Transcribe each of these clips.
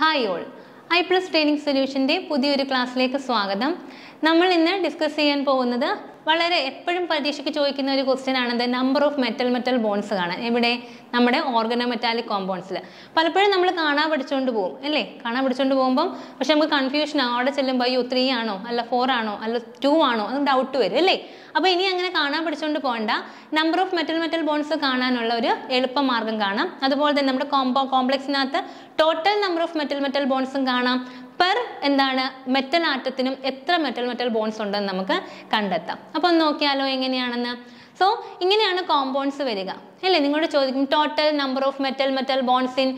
Hi all, iPlus training solution day pudhiyoru class lekku swagatham. Nammal innu discuss cheyan povunnathu valare eppozhum pareekshaykku choyikkunna oru question aanu the number of metal bonds kaana evide nammade organometallic compounds la palappozhum nammal kaana padichondu povum alle kaana padichondu povumbom pakshe namukku confusion aanu avade chellumbom ayyo 3 aano alla 4 aano alla 2 aano adu doubt veru alle appo ini angane kaana padichondu povanda number of metal bonds kaananulla oru eluppa margam kaana adu pole than nammade compound complex nathe total number of metal bonds kaana per metal atom etra metal bonds undennu namukku kandattam appo nokkiyalo enganeyanu so ingeneyanu compounds veriga alle ningodu chodikkum total number of metal bonds in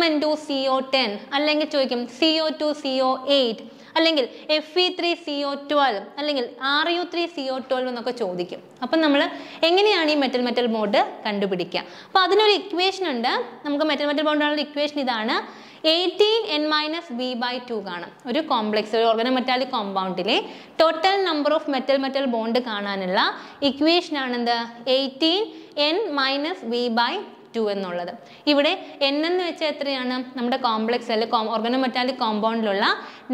Mn2CO10 allengil chodikkum CO2CO8 allengil Fe3CO12 allengil Ru3CO12 ennokke chodikkum appo nammal enganeyanu ee metal bond kandupidikka appo adinoru equation undu namukku metal bond anulla equation idana 18n-b/2 गाना, Uri complex Uri organometallic compound ले total number of metal bond गाना निला equation आनंदा 18n-b/2 नोला द। इवडे n नंद वेचेत्रे आना, नम्मडा complex ले organometallic compound लोला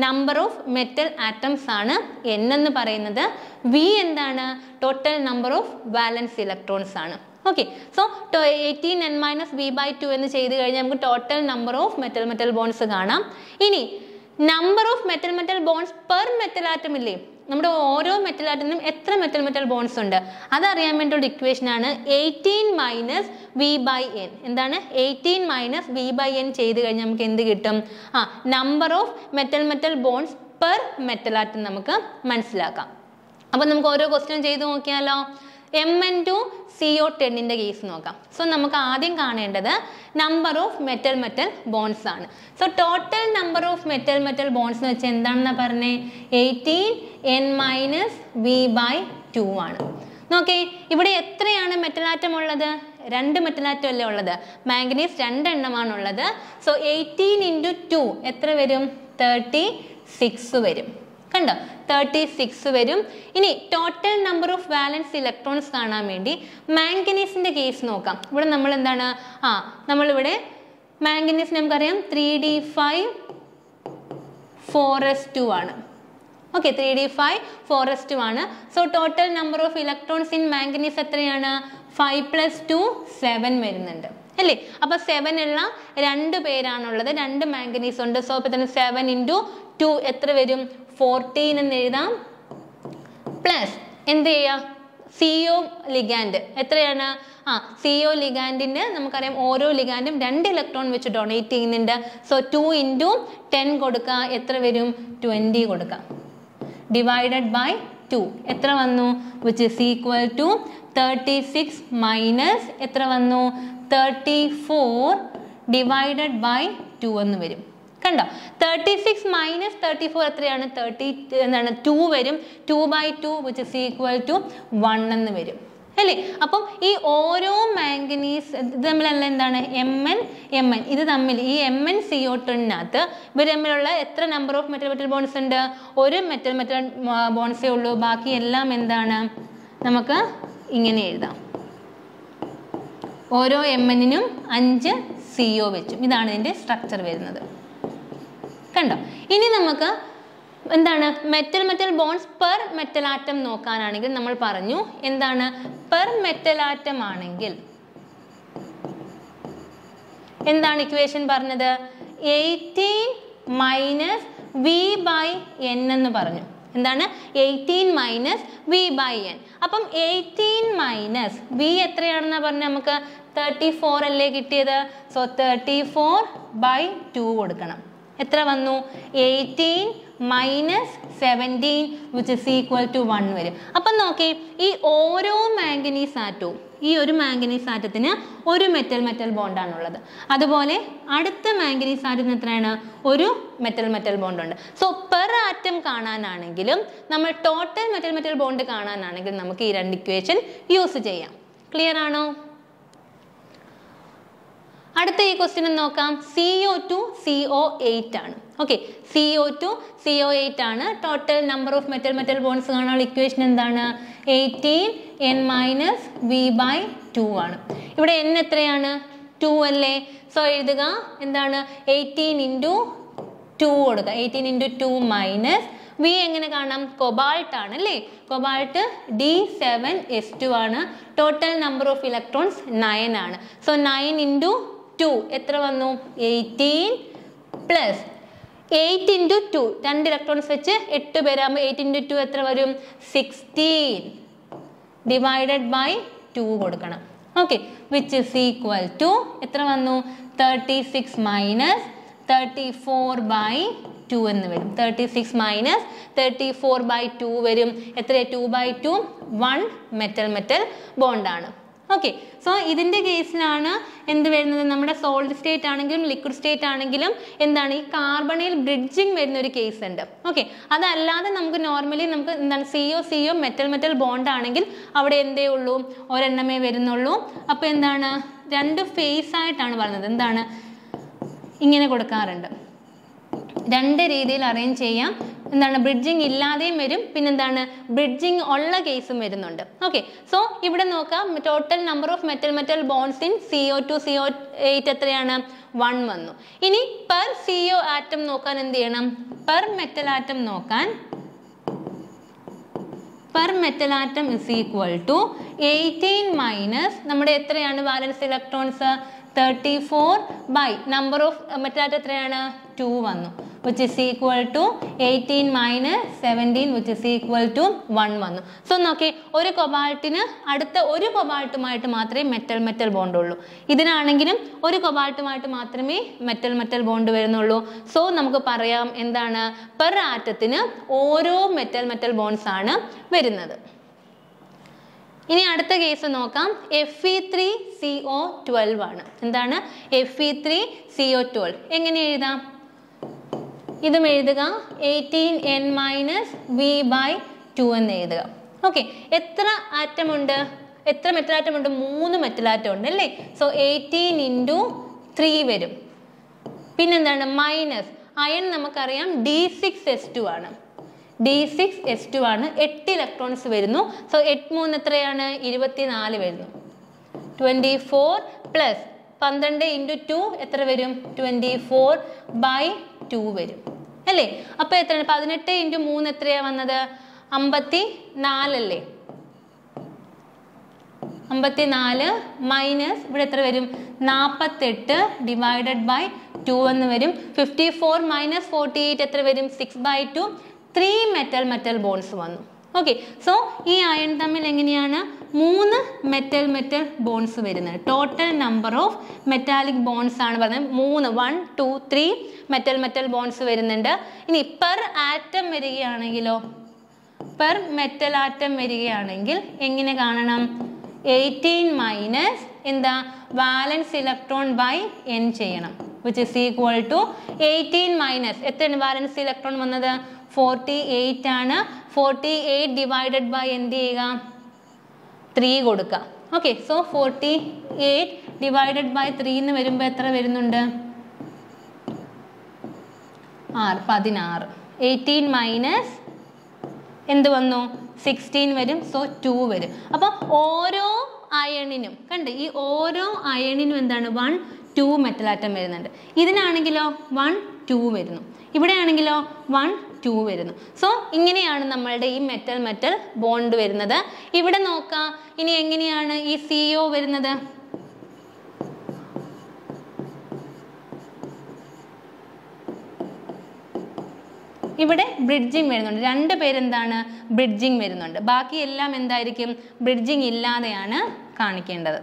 number of metal atoms आना, n नंद पारे नंदा v नंदा आना total number of valence electrons आना। Okay, so 18n-b/2 എന്ന് ചെയ്തു കഴിഞ്ഞാൽ നമുക്ക് total number of metal bonds കാണാം. ഇനി number of metal bonds per metal atom ഇല്ലേ? നമ്മുടെ ഓരോ metal atomനും എത്ര metal bonds ഉണ്ട്? അത് അറിയാൻ വേണ്ടി ഒരു equation ആണ് 18 - v/n. എന്താണ് 18 - v/n ചെയ്തു കഴിഞ്ഞാൽ നമുക്ക് എന്ത് കിട്ടും? number of metal bonds per metal atom നമുക്ക് മനസ്സിലാക്കാം. അപ്പോൾ നമുക്ക് ഓരോ question ചെയ്തു നോക്കിയാലോ? Mn2CO10 in the case. So, we have the number of metal bonds. So, total number of metal bonds is 18n-b/2. Okay, now how many metal atoms? 2 metal atom ulladu manganese 2 ennam aanu ulladu. So, 18 × 2 etra varum 36 varum. 36 വരും. ഇനി total number of valence electrons കാണാൻ വേണ്ടി manganese ന്റെ case നോക്കാം. ഇവിടെ നമ്മൾ എന്താണ് നമ്മൾ ഇവിടെ manganese നമുക്കറിയാം 3d5 4s2 ആണ്. ഓക്കേ 3d5 4s2 ആണ്. So total number of electrons in manganese എത്രയാണ് 5 + 2 7 വരുന്നുണ്ട്. അല്ലേ? അപ്പോൾ 7 ഉള്ള രണ്ട് പേരാണുള്ളത്. രണ്ട് manganese ഉണ്ട്. So അപ്പോൾ തന്നെ 7 × 2 എത്ര വരും 14 എന്ന് എഴുതാം പ്ലസ് എന്ത് ചെയ്യാ CO ligand എത്രയാണ് CO ligandന്റെ നമുക്കറിയാം ഓരോ ligandും 2 ഇലക്ട്രോൺ വെച്ച് ഡൊനേറ്റ് ചെയ്യുന്നുണ്ട് സോ 2 × 10 കൊടുക്കുക എത്ര വരും 20 കൊടുക്കുക / 2 എത്ര വന്നു which is equal to 36 minus എത്ര വന്നു 34 / 2 എന്ന് വരും കണ്ടോ 36 - 34 എത്രയാണ് 30 എന്താണ് 2 വരും 2 / 2 which is equal to 1 എന്ന് വരും അല്ലേ അപ്പോൾ ഈ ഓരോ മാംഗനീസ് തമ്മിലുള്ള എന്താണ് Mn ഇത് തമ്മിൽ ഈ MnCO2 നകത്ത് ഇവർ തമ്മിലുള്ള എത്ര നമ്പർ ഓഫ് മെറ്റൽ ബോണ്ട്സ് ഉണ്ട് ഒരു മെറ്റൽ ബോണ്ട്സേ ഉള്ളൂ ബാക്കി എല്ലാം എന്താണ് നമുക്ക് ഇങ്ങനെ എഴുതാം ഓരോ Mn നും 5 CO വെച്ചും ഇതാണ് ഇതിന്റെ സ്ട്രക്ചർ വരുന്നത് കണ്ടോ ഇനി നമുക്ക് എന്താണ് metal bonds per metal atom നോക്കാനാണെങ്കിൽ നമ്മൾ പറഞ്ഞു എന്താണ് per metal atom ആണെങ്കിൽ എന്താണ് ഇക്വേഷൻ പറഞ്ഞത് 18 - v/n എന്ന് പറഞ്ഞു എന്താണ് 18 - v/n അപ്പം 18 - v എത്രയാണെന്ന് പറഞ്ഞു നമുക്ക് 34 അല്ലേ കിട്ടിയത് സോ 34 / 2 കൊടുക്കണം എത്ര വന്നു 18 - 17 which is equal to 1 വരും. അപ്പോൾ നോക്കേ ഈ ഓരോ മാംഗനീസ് ആറ്റവും ഈ ഒരു മാംഗനീസ് ആറ്റത്തിന് ഒരു മെറ്റൽ ബോണ്ട് ആണുള്ളത്. അതുപോലെ അടുത്ത മാംഗനീസ് ആറ്റത്തിന് എത്രയാണ് ഒരു മെറ്റൽ ബോണ്ട് ഉണ്ട്. സോ per ആറ്റം കാണാനാണെങ്കിലും നമ്മൾ ടോട്ടൽ മെറ്റൽ ബോണ്ട് കാണാനാണെങ്കിൽ നമുക്ക് ഈ രണ്ട് ഇക്വേഷൻ യൂസ് ചെയ്യാം. ക്ലിയർ ആണോ? അടുത്ത ഈ ക്വസ്റ്റ്യൻ നോക്കാം CO2CO8 ആണ്. ഓക്കേ CO2CO8 ആണ് total number of metal bonds കാണാനുള്ള ഇക്വേഷൻ എന്താണ് 18 n - v/2 ആണ്. ഇവിടെ n എത്രയാണ് 2 അല്ലേ? സോ എഴുതുക എന്താണ് 18 × 2 18 into 2 minus V engane kaanam cobalt aanu alle cobalt D7S2 aanu total number of electrons 9 aanu so 9 into 2 etra vannu 18 plus 8 into 2 2 electrons veche 8 perayum 8 into 2 etra varum 16 divided by 2 kodukana okay which is equal to etra vannu 36 minus 34 by 2 ennu varum 36 minus 34 by 2 varum etra 2 by 2 1 metal metal bond aanu okay so idinte case lana endu varunathu nammada solid state aanengilum liquid state aanengilum endana ee carbonyl bridging varuna oru case undu okay adallade namukku normally namukku endana CO metal metal bond aanengil avade endey ullu orenname varunullu appo endana rendu phase aayitana varunathu endana ingene kodukarundu രണ്ട് രീതിയിൽ arrange ചെയ്യാം എന്താണ് bridging ഇല്ലാതെയും വരും പിന്നെ എന്താണ് bridging ഉള്ള കേസും വരുന്നുണ്ട് ഓക്കേ സോ ഇവിടെ നോക്കാം total number of metal metal bonds in CO2CO8 എത്രയാണ് 1 വന്നു ഇനി per CO ആറ്റം നോക്കാൻ എന്തു ചെയ്യണം per metal atom നോക്കാൻ per metal atom is equal to 18 minus നമ്മുടെ എത്രയാണ് valence electrons 34 by number of metal atom എത്രയാണ് 2 വന്നു which is equal to 18 minus 17 which is equal to 1 വന്നു സോ നോക്കി ഒരു കൊബാൾട്ടിന് അടുത്ത ഒരു കൊബാൾട്ടുമായിട്ട് മാത്രമേ മെറ്റൽ മെറ്റൽ ബോണ്ട് ഉള്ളൂ ഇതിനാണെങ്കിലും ഒരു കൊബാൾട്ടുമായിട്ട് മാത്രമേ മെറ്റൽ മെറ്റൽ ബോണ്ട് വരുന്നുള്ളൂ സോ നമുക്ക് പറയാം എന്താണ് per ആറ്റത്തിന് ഓരോ മെറ്റൽ മെറ്റൽ ബോണ്ട്സ് ആണ് വരുന്നത് ഇനി അടുത്ത കേസ് നോക്കാം Fe3CO12 ആണ് എന്താണ് Fe3CO12 എങ്ങനെ എഴുതാം ഇതും എഴുതുക 18n - v/2 എന്ന് എഴുതുക ഓക്കേ എത്ര ആറ്റം ഉണ്ട് എത്ര മെറ്റൽ ആറ്റം ഉണ്ട് 3 മെറ്റൽ ആറ്റം ഉണ്ട് അല്ലേ സോ 18 * 3 വരും പിന്നെന്താണ് മൈനസ് അയൺ നമുക്കറിയാം D6S2 ആണ് D6S2 ആണ് 8 ഇലക്ട്രോൺസ് വരുന്നു സോ 8 3 എത്രയാണ് 24 വരുന്നു 24 പ്ലസ് 12 * 2 എത്ര വരും 24/2 വരും അല്ലേ അപ്പോൾ എത്രയാണ് 18 * 3 എത്രയാ വന്നത് 54 അല്ലേ 54 മൈനസ് ഇവിടെ എത്ര വരും 48 ഡിവൈഡഡ് ബൈ 2 എന്ന് വരും 54 മൈനസ് 48 എത്ര വരും 6/2 3 metal metal bonds വന്നു ഓക്കേ സോ ഈ അയൺ തമ്മിൽ എങ്ങനെയാണ് 3 metal metal bonds വരുന്നത് total number of metallic bonds ആണ് പറഞ്ഞത് 3 1 2 3 metal metal bonds വരുന്നുണ്ട് ഇനി per atom വരികയാണെങ്കിലോ per metal atom വരികയാണെങ്കിൽ എങ്ങനെ കാണണം 18 മൈനസ് എന്താ valence electron by n ചെയ്യണം which is equal to 18 minus എത്രയാണ് valence electron വന്നത് 48 ആണ് 48 divided by എന്ത് ചെയ്യുക 3 കൊടുക്കുക ഓക്കേ സോ 48 divided by 3 എന്ന് വരുമ്പോൾ എത്ര വരുന്നുണ്ട് 16 18 മൈനസ് എന്ത് വന്നു 16 വരും സോ 2 വരും അപ്പോൾ ഓരോ അയണിനും കണ്ടോ ഈ ഓരോ അയണിനും എന്താണ് 1 2 മെറ്റൽ ആറ്റം വരുന്നുണ്ട് ഇതിനാണെങ്കിലോ 1 2 വരുന്നു ഇവിടെയാണെങ്കിലോ 1 2 വരുന്നു സോ ഇങ്ങനെയാണ് നമ്മളുടെ ഈ മെറ്റൽ മെറ്റൽ ബോണ്ട് വരുന്നത് ഇവിടെ നോക്കാം ഇനി എങ്ങനെയാണ് ഈ CO വരുന്നത് ഇവിടെ ബ്രിഡ്ജിംഗ് വരുന്നുണ്ട് രണ്ട് പേരെന്താണ് ബ്രിഡ്ജിംഗ് വരുന്നുണ്ട് ബാക്കി എല്ലാം എന്തായിരിക്കും ബ്രിഡ്ജിംഗ് ഇല്ലാതെയാണ് കാണിക്കേണ്ടത്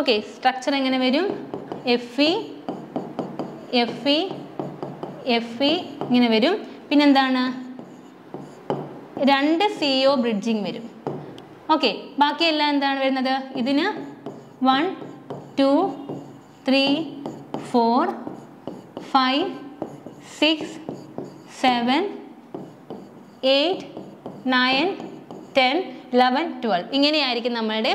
ഓക്കേ സ്ട്രക്ചർ എങ്ങനെ വരും Fe ഇങ്ങനെ വരും പിന്നെന്താണ് രണ്ട് CO ബ്രിഡ്ജിംഗ് വരും ഓക്കേ ബാക്കി എല്ലാം എന്താണ് വരുന്നത് ഇതിന് 1 2 3 4 5 6 7 8 9 10 11 12 ഇങ്ങനെയായിരിക്കും നമ്മളുടെ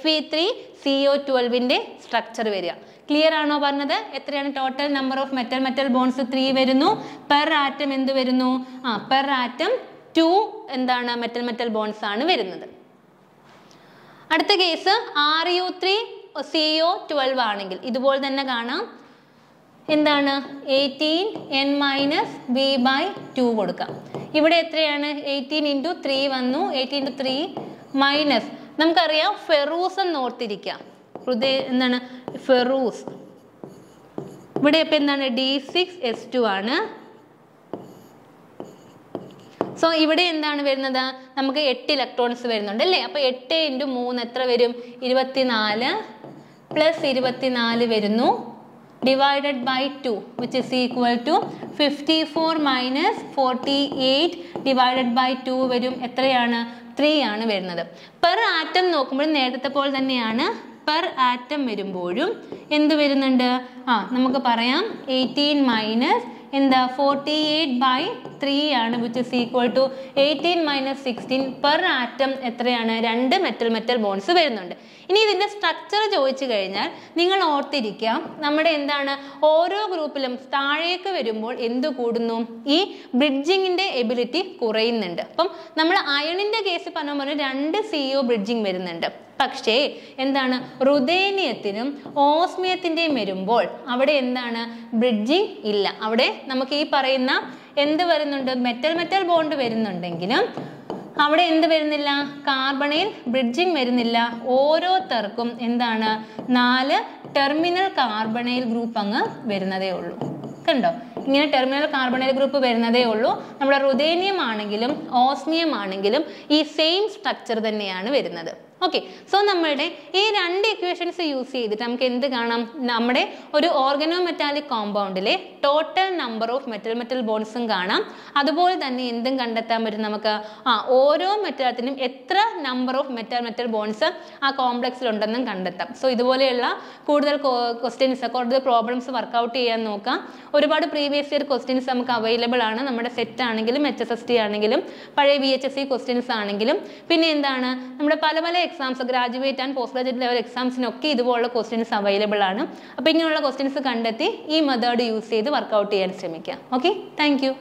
Fe3CO12 ന്റെ സ്ട്രക്ചർ വരിക ക്ലിയർ ആണോ പറഞ്ഞത് എത്രയാണ് total number of metal metal bonds 3 വരുന്നു per ആറ്റം എന്ത് വരുന്നു per ആറ്റം 2 എന്താണ് മെറ്റൽ മെറ്റൽ ബോണ്ട്സ് ആണ് വരുന്നത് അടുത്ത കേസ് Ru3CO12 ആണെങ്കിൽ ഇതുപോലെ തന്നെ കാണാം എന്താണ് 18n - b/2 കൊടുക്കാം. ഇവിടെ എത്രയാണ് 18 × 3 വന്നു. 18 × 3 മൈനസ് നമുക്കറിയാം ഫെറൂസ് എന്ന് ഓർത്തിരിക്കാം. എന്താണ് ഫെറൂസ്? ഇവിടെ ഇപ്പം എന്താണ് D6H2 ആണ്. സോ ഇവിടെ എന്താണ് വരുന്നത്? നമുക്ക് 8 ഇലക്ട്രോൺസ് വരുന്നുണ്ട് അല്ലേ? അപ്പോൾ 8 × 3 എത്ര വരും? 24 പ്ലസ് 24 വരുന്നു. Divided by 2, which is equal to 54 minus 48 divided by 2 വരും. എത്രയാണ്? 3 ആണ് വരുന്നത്. പെർ ആറ്റം നോക്കുമ്പോൾ നേരത്തെ പോലെ തന്നെയാണ്. പെർ ആറ്റം വരുമ്പോഴും എന്ത് വരുന്നുണ്ട്? നമുക്ക് പറയാം 18 മൈനസ് എന്താ 48/3 ആണ്, which is equal to 18 - 16. Per atom എത്രയാണ്? 2 മെറ്റൽ ബോൺസ് വരുന്നുണ്ട്. ഇനി ഇതിന്റെ സ്ട്രക്ചർ ചോദിച്ചു കഴിഞ്ഞാൽ നിങ്ങൾ ഓർത്തിരിക്കാം, നമ്മുടെ എന്താണ് ഓരോ ഗ്രൂപ്പിലും താഴേക്ക് വരുമ്പോൾ എന്ത് കൂടുന്നു? ഈ ബ്രിഡ്ജിങ്ങിന്റെ എബിലിറ്റി കുറയുന്നുണ്ട്. അപ്പം നമ്മൾ അയണിന്റെ കേസ് പറഞ്ഞ പോലെ 2 CO ബ്രിഡ്ജിങ് വരുന്നുണ്ട്. പക്ഷേ എന്താണ് റുദേനിയത്തിനും ഓസ്മിയത്തിന്റെയും വരുമ്പോൾ അവിടെ എന്താണ് ബ്രിഡ്ജിങ് ഇല്ല. അവിടെ നമുക്ക് ഈ പറയുന്ന എന്ത് വരുന്നുണ്ട്? മെറ്റൽ ബോണ്ട് വരുന്നുണ്ടെങ്കിലും അവിടെ എന്ത് വരുന്നില്ല? കാർബണിൽ ബ്രിഡ്ജിങ് വരുന്നില്ല. ഓരോരുത്തർക്കും എന്താണ് 4 ടെർമിനൽ കാർബണൈൽ ഗ്രൂപ്പ് അങ്ങ് വരുന്നതേ ഉള്ളൂ. കണ്ടോ, ഇങ്ങനെ ടെർമിനൽ കാർബണൈൽ ഗ്രൂപ്പ് വരുന്നതേ ഉള്ളൂ. നമ്മുടെ റുദേനിയം ആണെങ്കിലും ഓസ്മിയം ആണെങ്കിലും ഈ സെയിം സ്ട്രക്ചർ തന്നെയാണ് വരുന്നത്. ഓക്കെ, സോ നമ്മളുടെ ഈ 2 ഇക്വേഷൻസ് യൂസ് ചെയ്തിട്ട് നമുക്ക് എന്ത് കാണാം? നമ്മുടെ ഒരു ഓർഗനോമെറ്റാലിക് കോമ്പൗണ്ടിലെ ടോട്ടൽ നമ്പർ ഓഫ് മെറ്റൽ ബോൺസും കാണാം. അതുപോലെ തന്നെ എന്തും കണ്ടെത്താൻ പറ്റും നമുക്ക് ഓരോ മെറ്റലത്തിനും എത്ര നമ്പർ ഓഫ് മെറ്റൽ ബോൺസ് ആ കോംപ്ലക്സിലുണ്ടെന്നും കണ്ടെത്താം. സോ ഇതുപോലെയുള്ള കൂടുതൽ ക്വസ്റ്റ്യൻസ്, കൂടുതൽ പ്രോബ്ലംസ് വർക്കൗട്ട് ചെയ്യാൻ നോക്കാം. ഒരുപാട് പ്രീവിയസ് ഇയർ ക്വസ്റ്റ്യൻസ് നമുക്ക് അവൈലബിൾ ആണ്. നമ്മുടെ സെറ്റ് ആണെങ്കിലും HSST ആണെങ്കിലും പഴയ VHSE ക്വസ്റ്റ്യൻസ് ആണെങ്കിലും പിന്നെ എന്താണ് നമ്മുടെ പല പല exams, graduate and post graduate level എക്സാംസിനൊക്കെ ഇതുപോലുള്ള ക്വസ്റ്റ്യൻസ് അവൈലബിൾ ആണ്. അപ്പോൾ ഇങ്ങനെയുള്ള ക്വസ്റ്റ്യൻസ് കണ്ടെത്തി ഈ മെത്തേഡ് യൂസ് ചെയ്ത് വർക്കൗട്ട് ചെയ്യാൻ ശ്രമിക്കാം. Okay, thank U.